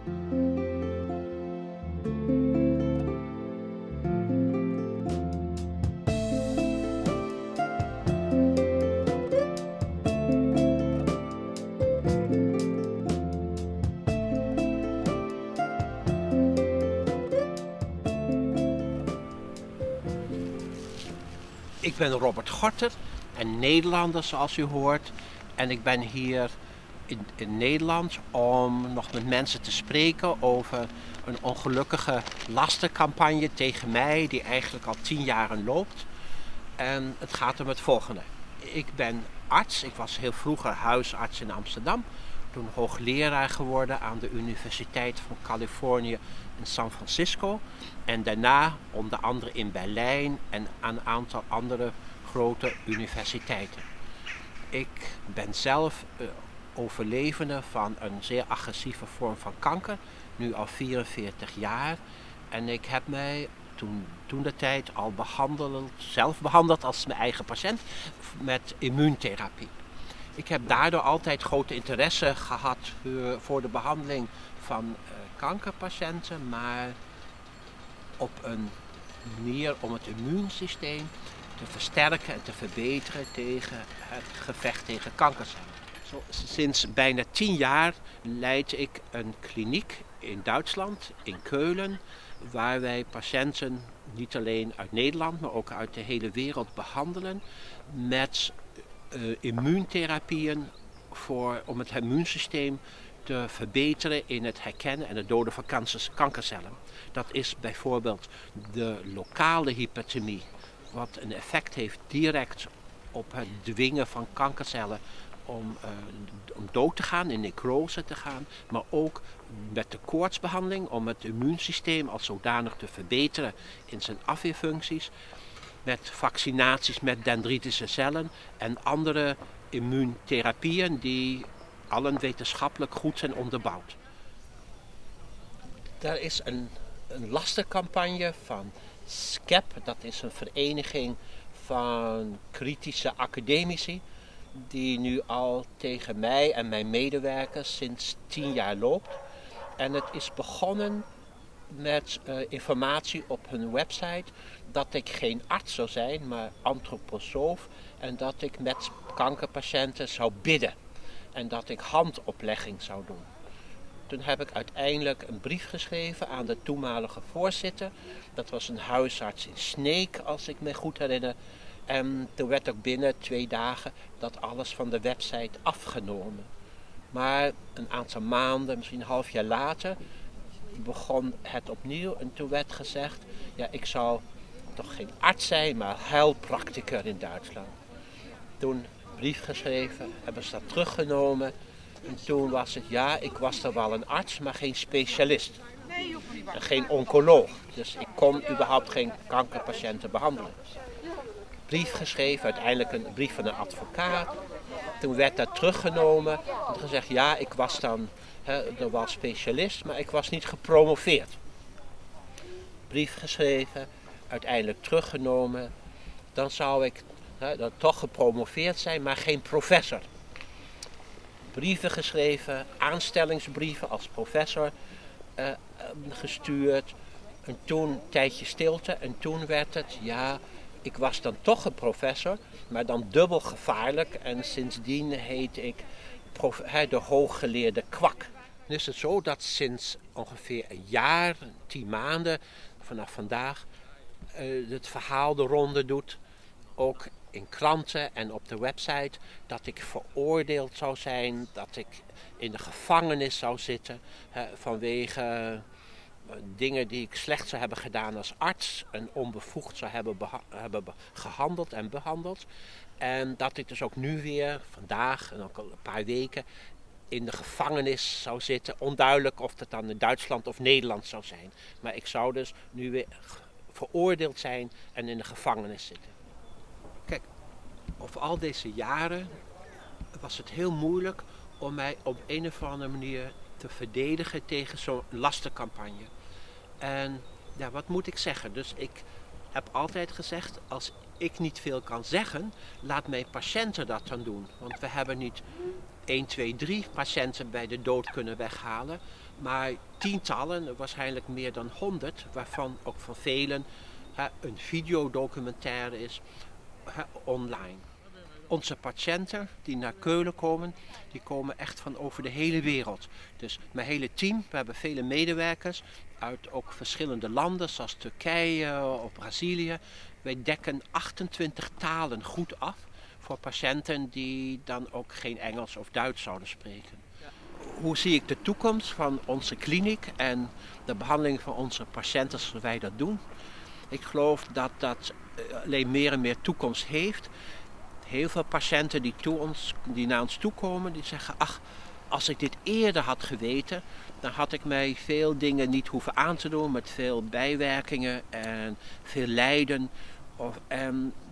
Ik ben Robert Gorter, een Nederlander zoals u hoort. En ik ben hier in Nederland om nog met mensen te spreken over een ongelukkige lastencampagne tegen mij die eigenlijk al 10 jaren loopt. En het gaat om het volgende. Ik ben arts, ik was heel vroeger huisarts in Amsterdam. Toen hoogleraar geworden aan de Universiteit van Californië in San Francisco. En daarna onder andere in Berlijn en aan een aantal andere grote universiteiten. Ik ben zelf overlevende van een zeer agressieve vorm van kanker, nu al 44 jaar. En ik heb mij toen de tijd al zelf behandeld als mijn eigen patiënt met immuuntherapie. Ik heb daardoor altijd grote interesse gehad voor de behandeling van kankerpatiënten, maar op een manier om het immuunsysteem te versterken en te verbeteren tegen het gevecht tegen kankercellen. Sinds bijna 10 jaar leid ik een kliniek in Duitsland, in Keulen, waar wij patiënten niet alleen uit Nederland, maar ook uit de hele wereld behandelen met immuuntherapieën om het immuunsysteem te verbeteren in het herkennen en het doden van kankercellen. Dat is bijvoorbeeld de lokale hyperthermie, wat een effect heeft direct op het dwingen van kankercellen om dood te gaan, in necrose te gaan, maar ook met de koortsbehandeling om het immuunsysteem als zodanig te verbeteren in zijn afweerfuncties. Met vaccinaties met dendritische cellen en andere immuuntherapieën die allen wetenschappelijk goed zijn onderbouwd. Er is een lastencampagne van SKEPP, dat is een vereniging van kritische academici, die nu al tegen mij en mijn medewerkers sinds 10 jaar loopt. En het is begonnen met informatie op hun website dat ik geen arts zou zijn, maar antroposoof, en dat ik met kankerpatiënten zou bidden en dat ik handoplegging zou doen. Toen heb ik uiteindelijk een brief geschreven aan de toenmalige voorzitter. Dat was een huisarts in Sneek, als ik me goed herinner. En toen werd ook binnen 2 dagen dat alles van de website afgenomen. Maar een aantal maanden, misschien een half jaar later, begon het opnieuw en toen werd gezegd, ja, ik zou toch geen arts zijn, maar heilpraktiker in Duitsland. Toen een brief geschreven, hebben ze dat teruggenomen en toen was het, ja, ik was er wel een arts, maar geen specialist. En geen oncoloog, dus ik kon überhaupt geen kankerpatiënten behandelen. Brief geschreven, uiteindelijk een brief van een advocaat. Toen werd dat teruggenomen en gezegd, ja, ik was dan wel specialist, maar ik was niet gepromoveerd. Brief geschreven, uiteindelijk teruggenomen. Dan zou ik dan toch gepromoveerd zijn, maar geen professor. Brieven geschreven, aanstellingsbrieven als professor gestuurd. En toen een tijdje stilte en toen werd het, ja, ik was dan toch een professor, maar dan dubbel gevaarlijk. En sindsdien heet ik de hooggeleerde kwak. Nu is het zo dat sinds ongeveer een jaar, 10 maanden, vanaf vandaag, het verhaal de ronde doet, ook in kranten en op de website, dat ik veroordeeld zou zijn, dat ik in de gevangenis zou zitten vanwege dingen die ik slecht zou hebben gedaan als arts en onbevoegd zou hebben gehandeld en behandeld. En dat ik dus ook nu weer, vandaag en ook al een paar weken, in de gevangenis zou zitten. Onduidelijk of dat dan in Duitsland of Nederland zou zijn. Maar ik zou dus nu weer veroordeeld zijn en in de gevangenis zitten. Kijk, over al deze jaren was het heel moeilijk om mij op een of andere manier te verdedigen tegen zo'n lastencampagne. En ja, wat moet ik zeggen? Dus ik heb altijd gezegd, als ik niet veel kan zeggen, laat mijn patiënten dat dan doen. Want we hebben niet 1, 2, 3 patiënten bij de dood kunnen weghalen. Maar tientallen, waarschijnlijk meer dan 100, waarvan ook van velen een videodocumentaire is online. Onze patiënten die naar Keulen komen, die komen echt van over de hele wereld. Dus mijn hele team, we hebben vele medewerkers uit ook verschillende landen, zoals Turkije of Brazilië. Wij dekken 28 talen goed af voor patiënten die dan ook geen Engels of Duits zouden spreken. Hoe zie ik de toekomst van onze kliniek en de behandeling van onze patiënten zoals wij dat doen? Ik geloof dat dat alleen meer en meer toekomst heeft. Heel veel patiënten die naar ons toe komen, die zeggen: ach, als ik dit eerder had geweten, dan had ik mij veel dingen niet hoeven aan te doen met veel bijwerkingen en veel lijden.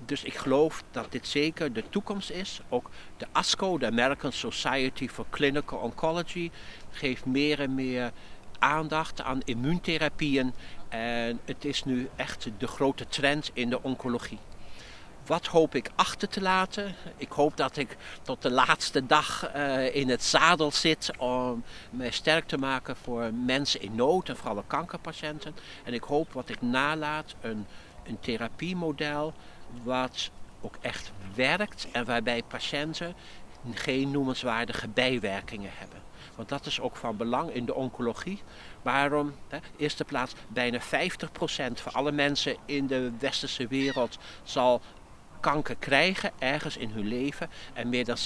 Dus ik geloof dat dit zeker de toekomst is. Ook de ASCO, de American Society for Clinical Oncology, geeft meer en meer aandacht aan immuuntherapieën. En het is nu echt de grote trend in de oncologie. Wat hoop ik achter te laten? Ik hoop dat ik tot de laatste dag in het zadel zit om mij sterk te maken voor mensen in nood en vooral kankerpatiënten. En ik hoop wat ik nalaat een therapiemodel wat ook echt werkt en waarbij patiënten geen noemenswaardige bijwerkingen hebben. Want dat is ook van belang in de oncologie. Waarom? In eerste plaats bijna 50% van alle mensen in de westerse wereld zal kanker krijgen ergens in hun leven en meer dan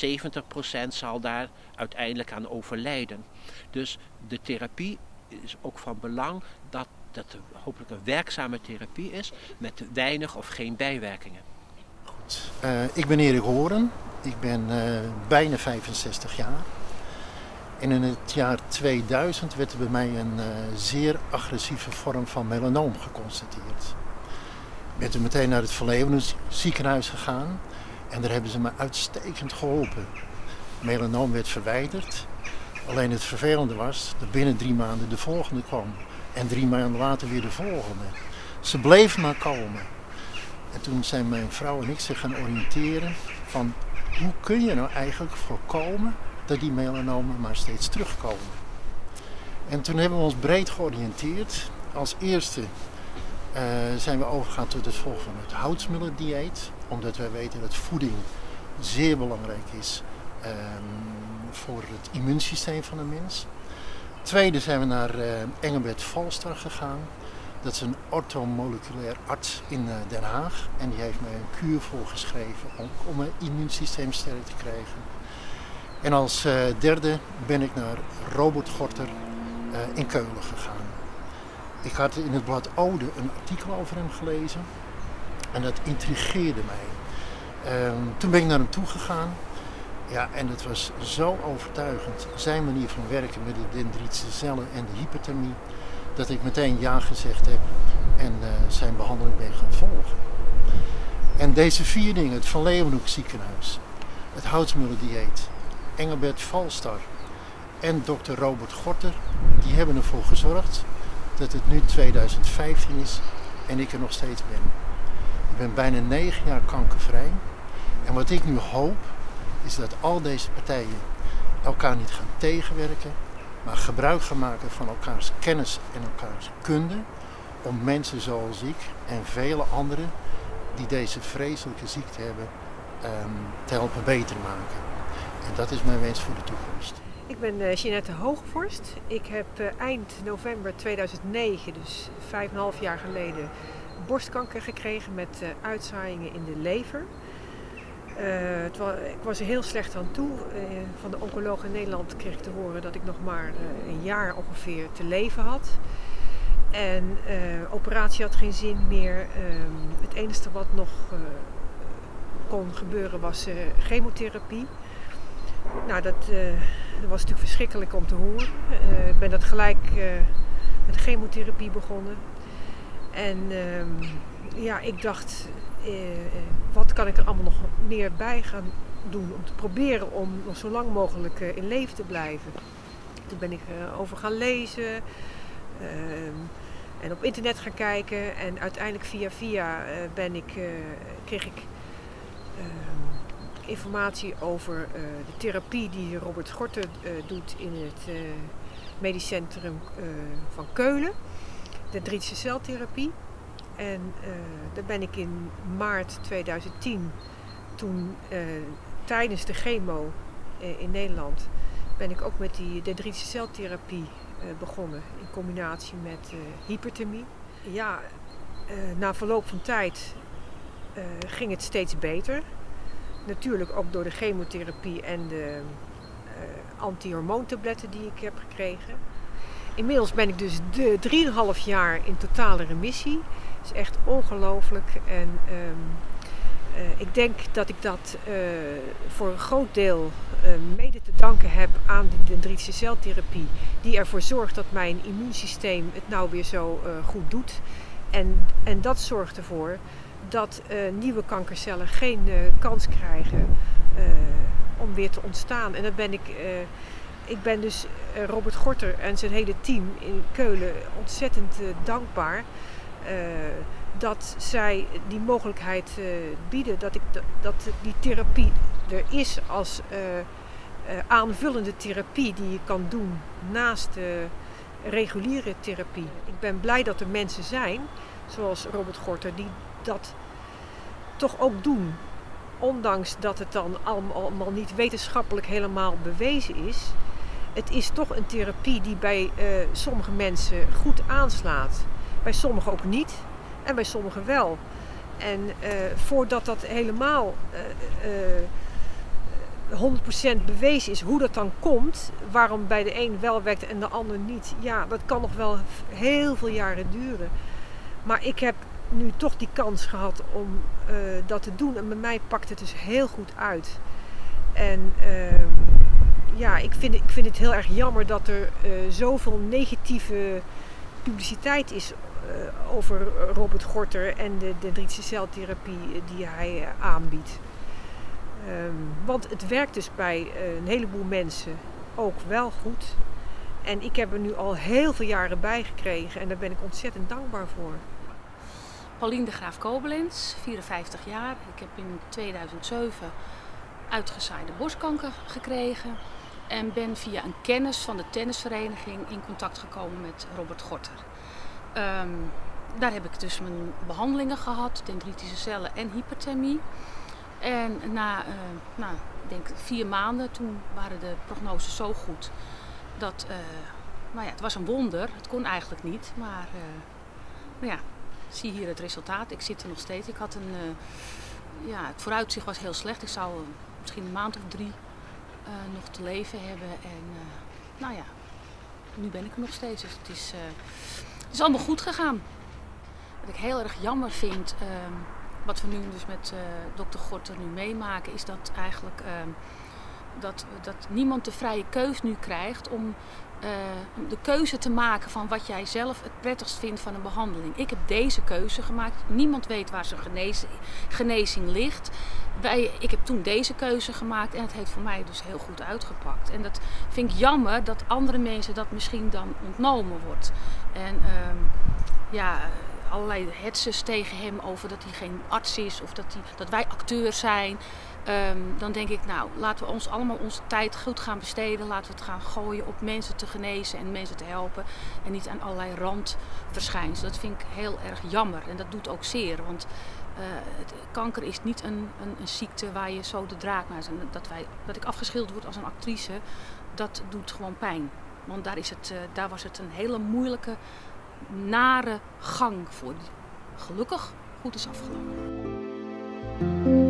70% zal daar uiteindelijk aan overlijden. Dus de therapie is ook van belang dat het hopelijk een werkzame therapie is met weinig of geen bijwerkingen. Goed. Ik ben Erik Horen, ik ben bijna 65 jaar en in het jaar 2000 werd er bij mij een zeer agressieve vorm van melanoom geconstateerd. Ik ben toen meteen naar het Van Leeuwenhoek ziekenhuis gegaan en daar hebben ze me uitstekend geholpen. Melanoom werd verwijderd, alleen het vervelende was dat binnen 3 maanden de volgende kwam en 3 maanden later weer de volgende. Ze bleef maar komen. En toen zijn mijn vrouw en ik zich gaan oriënteren van hoe kun je nou eigenlijk voorkomen dat die melanomen maar steeds terugkomen. En toen hebben we ons breed georiënteerd. Als eerste zijn we overgegaan tot het volgen van het houtsmulendieet, omdat wij weten dat voeding zeer belangrijk is voor het immuunsysteem van de mens. Tweede zijn we naar Engelbert Valstar gegaan. Dat is een orthomoleculair arts in Den Haag en die heeft mij een kuur voorgeschreven om mijn immuunsysteem sterk te krijgen. En als derde ben ik naar Robert Gorter in Keulen gegaan. Ik had in het blad Ode een artikel over hem gelezen en dat intrigeerde mij. Toen ben ik naar hem toe gegaan, ja, en het was zo overtuigend, zijn manier van werken met de dendritische cellen en de hyperthermie, dat ik meteen ja gezegd heb en zijn behandeling ben gaan volgen. En deze 4 dingen, het Van Leeuwenhoek ziekenhuis, het houtsmulendieet, Engelbert Valstar en dokter Robert Gorter, die hebben ervoor gezorgd dat het nu 2015 is en ik er nog steeds ben. Ik ben bijna 9 jaar kankervrij. En wat ik nu hoop, is dat al deze partijen elkaar niet gaan tegenwerken, maar gebruik gaan maken van elkaars kennis en elkaars kunde, om mensen zoals ik en vele anderen die deze vreselijke ziekte hebben, te helpen beter maken. En dat is mijn wens voor de toekomst. Ik ben Jeanette Hoogvorst. Ik heb eind november 2009, dus 5,5 jaar geleden, borstkanker gekregen met uitzaaiingen in de lever. Ik was er heel slecht aan toe. Van de oncoloog in Nederland kreeg ik te horen dat ik nog maar een jaar ongeveer te leven had. En operatie had geen zin meer. Het enige wat nog kon gebeuren was chemotherapie. Nou, dat was natuurlijk verschrikkelijk om te horen. Ik ben dat gelijk met chemotherapie begonnen. En ja, ik dacht, wat kan ik er allemaal nog meer bij gaan doen om te proberen om nog zo lang mogelijk in leven te blijven. Toen ben ik over gaan lezen en op internet gaan kijken. En uiteindelijk via ben ik, kreeg ik informatie over de therapie die Robert Gorter doet in het medisch centrum van Keulen. De Drietse celtherapie. En daar ben ik in maart 2010, toen tijdens de chemo in Nederland, ben ik ook met de Drietse celtherapie begonnen. In combinatie met hyperthermie. Ja, na verloop van tijd ging het steeds beter. Natuurlijk ook door de chemotherapie en de anti-hormoontabletten die ik heb gekregen. Inmiddels ben ik dus 3,5 jaar in totale remissie. Dat is echt ongelooflijk. En ik denk dat ik dat voor een groot deel mede te danken heb aan de Drietse celtherapie. Die ervoor zorgt dat mijn immuunsysteem het nou weer zo goed doet. En dat zorgt ervoor dat nieuwe kankercellen geen kans krijgen om weer te ontstaan. En dat ben ik... Ik ben dus Robert Gorter en zijn hele team in Keulen ontzettend dankbaar dat zij die mogelijkheid bieden, dat die therapie er is als aanvullende therapie die je kan doen naast de reguliere therapie. Ik ben blij dat er mensen zijn, zoals Robert Gorter, die dat toch ook doen. Ondanks dat het dan allemaal niet wetenschappelijk helemaal bewezen is. Het is toch een therapie die bij sommige mensen goed aanslaat. Bij sommigen ook niet en bij sommigen wel. En voordat dat helemaal 100% bewezen is hoe dat dan komt, waarom bij de een wel werkt en de ander niet. Ja, dat kan nog wel heel veel jaren duren. Maar ik heb nu toch die kans gehad om dat te doen en bij mij pakt het dus heel goed uit. En ja, ik vind het heel erg jammer dat er zoveel negatieve publiciteit is over Robert Gorter en de Drietse celtherapie die hij aanbiedt. Want het werkt dus bij een heleboel mensen ook wel goed. En ik heb er nu al heel veel jaren bij gekregen en daar ben ik ontzettend dankbaar voor. Pauline de Graaf-Kobelins, 54 jaar. Ik heb in 2007 uitgezaaide borstkanker gekregen en ben via een kennis van de tennisvereniging in contact gekomen met Robert Gorter. Daar heb ik dus mijn behandelingen gehad, dendritische cellen en hyperthermie. En na denk 4 maanden, toen waren de prognoses zo goed dat, nou ja, het was een wonder. Het kon eigenlijk niet, maar ja. Ik zie hier het resultaat. Ik zit er nog steeds. Ik had een, ja, het vooruitzicht was heel slecht. Ik zou misschien een maand of 3 nog te leven hebben. En nou ja, nu ben ik er nog steeds. Dus het is allemaal goed gegaan. Wat ik heel erg jammer vind, wat we nu dus met dokter Gorter nu meemaken, is dat eigenlijk dat niemand de vrije keus nu krijgt om de keuze te maken van wat jij zelf het prettigst vindt van een behandeling. Ik heb deze keuze gemaakt. Niemand weet waar zijn genezing ligt. Ik heb toen deze keuze gemaakt en het heeft voor mij dus heel goed uitgepakt. En dat vind ik jammer dat andere mensen dat misschien dan ontnomen wordt. En ja, allerlei hetzers tegen hem over dat hij geen arts is of dat wij acteurs zijn. Dan denk ik, nou, laten we ons allemaal onze tijd goed gaan besteden. Laten we het gaan gooien op mensen te genezen en mensen te helpen. En niet aan allerlei randverschijnselen. Dat vind ik heel erg jammer. En dat doet ook zeer. Want kanker is niet een ziekte waar je zo de draak naar is. En dat ik afgeschilderd word als een actrice, dat doet gewoon pijn. Want daar was het een hele moeilijke, nare gang voor. Gelukkig goed is afgelopen.